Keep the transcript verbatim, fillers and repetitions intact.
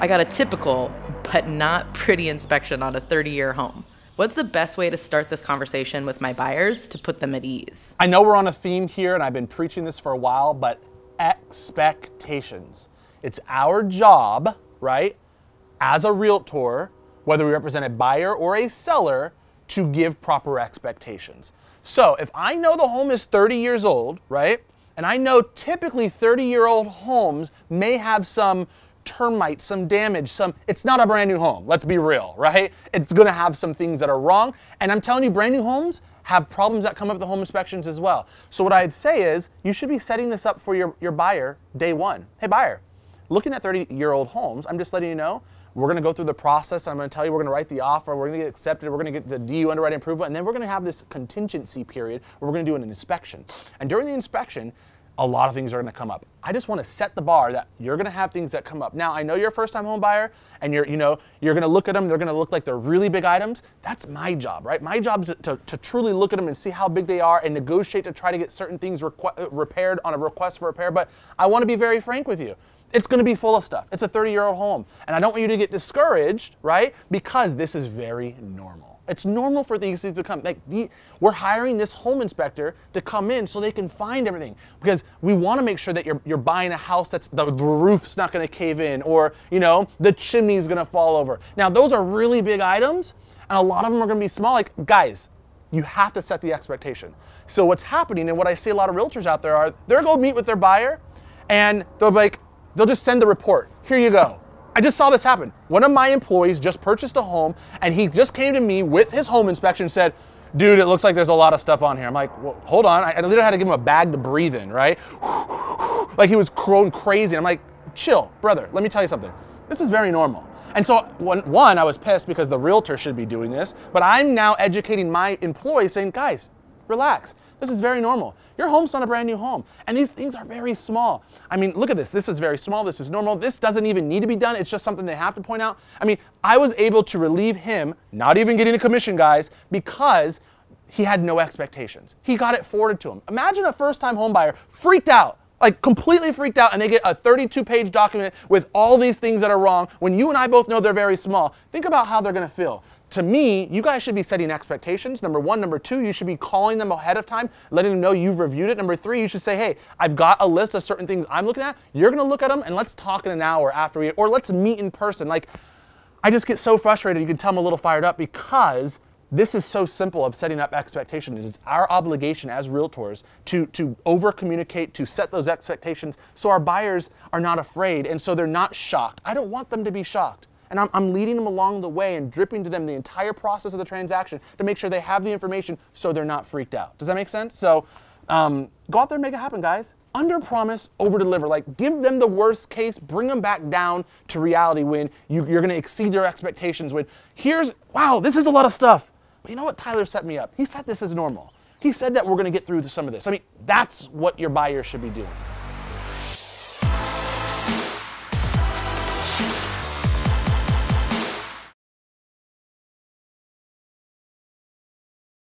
I got a typical but not pretty inspection on a thirty-year home. What's the best way to start this conversation with my buyers to put them at ease? I know we're on a theme here, and I've been preaching this for a while, but expectations. It's our job, right, as a realtor, whether we represent a buyer or a seller, to give proper expectations. So if I know the home is thirty years old, right, and I know typically thirty-year-old homes may have some termites, some damage, some, it's not a brand new home, let's be real, right? It's gonna have some things that are wrong. And I'm telling you, brand new homes have problems that come up with the home inspections as well. So what I'd say is, you should be setting this up for your, your buyer day one. Hey buyer, looking at thirty-year-old homes, I'm just letting you know, we're gonna go through the process, I'm gonna tell you we're gonna write the offer, we're gonna get accepted, we're gonna get the D U underwriting approval, and then we're gonna have this contingency period where we're gonna do an inspection. And during the inspection, a lot of things are gonna come up. I just wanna set the bar that you're gonna have things that come up. Now, I know you're a first-time home buyer, and you're, you know, you're gonna look at them, they're gonna look like they're really big items. That's my job, right? My job is to, to, to truly look at them and see how big they are and negotiate to try to get certain things repaired on a request for repair, but I wanna be very frank with you. It's gonna be full of stuff. It's a thirty-year-old home, and I don't want you to get discouraged, right? Because this is very normal. It's normal for these things to come. Like the, we're hiring this home inspector to come in so they can find everything, because we want to make sure that you're, you're buying a house that's the, the roof's not going to cave in, or you know the chimney's going to fall over. Now those are really big items, and a lot of them are going to be small. Like guys, you have to set the expectation. So what's happening, and what I see a lot of realtors out there are, they're going to meet with their buyer, and they'll be like, they'll just send the report. Here you go. I just saw this happen. One of my employees just purchased a home, and he just came to me with his home inspection and said, dude, it looks like there's a lot of stuff on here. I'm like, well, hold on. I, I literally had to give him a bag to breathe in, right? Like he was going crazy. I'm like, chill, brother, let me tell you something. This is very normal. And so one, I was pissed because the realtor should be doing this, but I'm now educating my employees saying, guys, relax. This is very normal. Your home's not a brand new home. And these things are very small. I mean, look at this. This is very small. This is normal. This doesn't even need to be done. It's just something they have to point out. I mean, I was able to relieve him, not even getting a commission, guys, because he had no expectations. He got it forwarded to him. Imagine a first-time home buyer freaked out, like completely freaked out, and they get a thirty-two page document with all these things that are wrong when you and I both know they're very small. Think about how they're going to feel. To me, you guys should be setting expectations. Number one. Number two, you should be calling them ahead of time, letting them know you've reviewed it. Number three, you should say, hey, I've got a list of certain things I'm looking at. You're gonna look at them, and let's talk in an hour after we, or let's meet in person. Like, I just get so frustrated. You can tell I'm a little fired up because this is so simple of setting up expectations. It's our obligation as realtors to, to over-communicate, to set those expectations so our buyers are not afraid and so they're not shocked. I don't want them to be shocked. And I'm, I'm leading them along the way and dripping to them the entire process of the transaction to make sure they have the information so they're not freaked out. Does that make sense? So um, go out there and make it happen, guys. Under promise, over deliver. Like give them the worst case, bring them back down to reality when you, you're gonna exceed their expectations. When here's, wow, this is a lot of stuff. But you know what, Tyler set me up. He said this is normal. He said that we're gonna get through to some of this. I mean, that's what your buyer should be doing.